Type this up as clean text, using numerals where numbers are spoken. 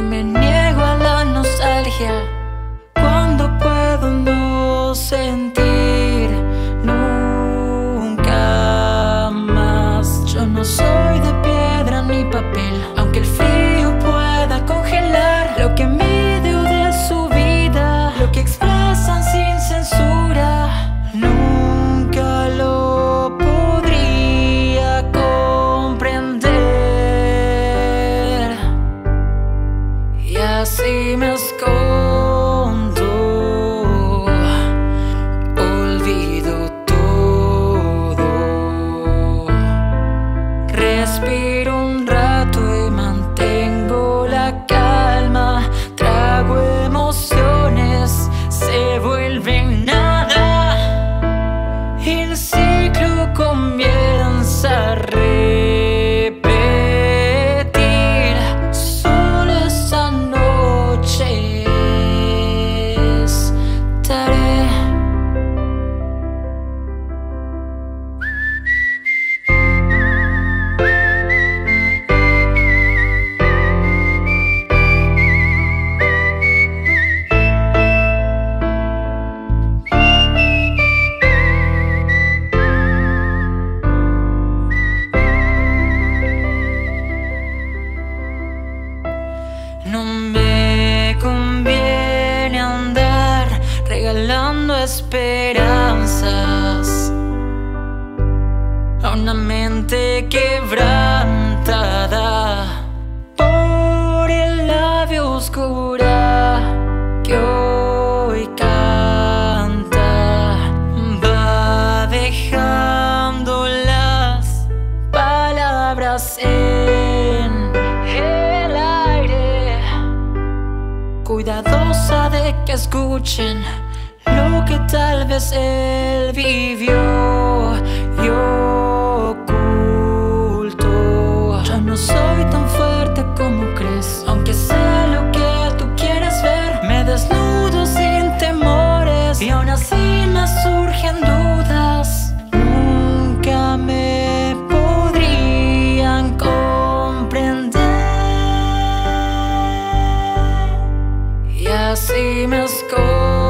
y me niego a la nostalgia. Cuando puedo no sentir nunca más. Yo no soy de piedra ni papel, aunque el frío pueda congelar lo que mi deuda es su vida, lo que expresan sin censura. Nunca lo podría comprender y así me escondo. Respiro un rato y mantengo la calma. Trago emociones, se vuelven nada. El ciclo comienza a repetir. Solo esta noche estaré. No me conviene andar regalando esperanzas a una mente quebrantada por el labio oscura que hoy canta. Va dejando las palabras en el cuidadosa de que escuchen lo que tal vez él vivió y ocultó. Yo no soy tan fuerte como crees, aunque sé lo que tú quieres ver. Me desnudo sin temores y aún así me surgen dudas. Nunca me podrían comprender y así me escondo.